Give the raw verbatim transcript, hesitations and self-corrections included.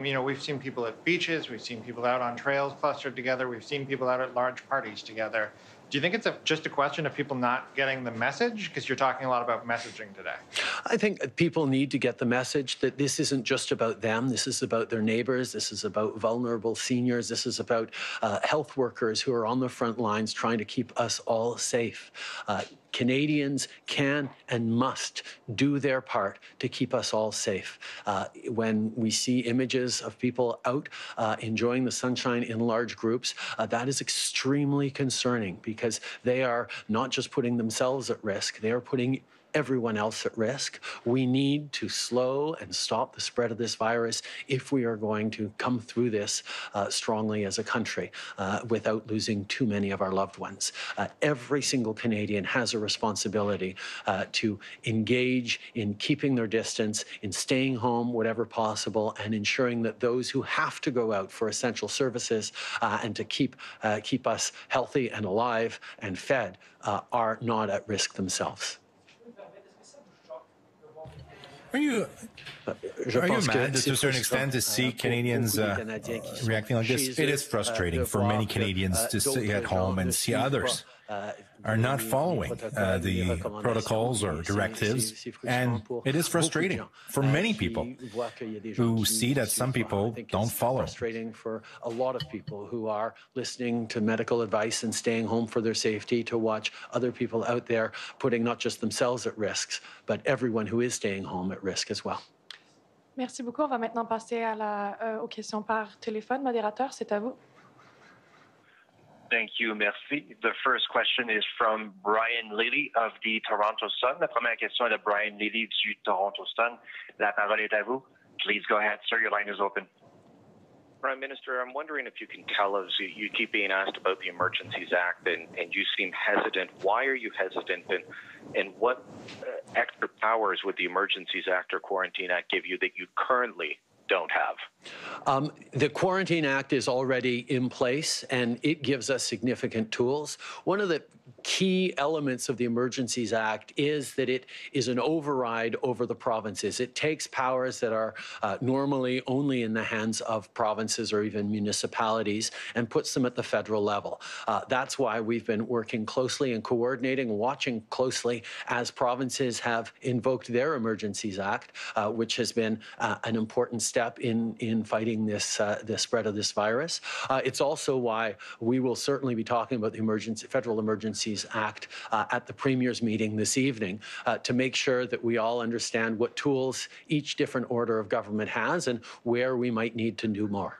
You know, we've seen people at beaches, we've seen people out on trails clustered together, we've seen people out at large parties together. Do you think it's a, just a question of people not getting the message? Because you're talking a lot about messaging today. I think people need to get the message that this isn't just about them. This is about their neighbors. This is about vulnerable seniors. This is about uh, health workers who are on the front lines trying to keep us all safe. Uh, Canadians can and must do their part to keep us all safe. Uh, when we see images of people out uh, enjoying the sunshine in large groups, uh, that is extremely concerning because they are not just putting themselves at risk, they are putting everyone else at risk. We need to slow and stop the spread of this virus if we are going to come through this uh, strongly as a country uh, without losing too many of our loved ones. Uh, every single Canadian has a responsibility uh, to engage in keeping their distance, in staying home whatever possible, and ensuring that those who have to go out for essential services uh, and to keep, uh, keep us healthy and alive and fed uh, are not at risk themselves. Are you, are you mad that to a certain extent to see Canadians uh, reacting like this? It is frustrating for many Canadians to stay at home and see others are not following uh, the protocols or directives, and it is frustrating for many people who see that some people don't follow. It's frustrating for a lot of people who are listening to medical advice and staying home for their safety to watch other people out there putting not just themselves at risk, but everyone who is staying home at risk as well. Merci beaucoup. On va maintenant passer à la, euh, aux questions par téléphone. Modérateur, c'est à vous. Thank you, merci. The first question is from Brian Lilly of the Toronto Sun. La première question est de Brian Lilly du Toronto Sun. La parole est à vous. Please go ahead, sir. Your line is open. Prime Minister, I'm wondering if you can tell us, you keep being asked about the Emergencies Act, and, and you seem hesitant. Why are you hesitant, and, and what uh, extra powers would the Emergencies Act or Quarantine Act give you that you currently don't have? Um, the Quarantine Act is already in place, and it gives us significant tools. One of the key elements of the Emergencies Act is that it is an override over the provinces. It takes powers that are uh, normally only in the hands of provinces or even municipalities and puts them at the federal level. Uh, that's why we've been working closely and coordinating, watching closely as provinces have invoked their Emergencies Act, uh, which has been uh, an important step in, in fighting this, uh, the spread of this virus. Uh, it's also why we will certainly be talking about the emergency, Federal Emergency Act uh, at the Premier's meeting this evening uh, to make sure that we all understand what tools each different order of government has and where we might need to do more.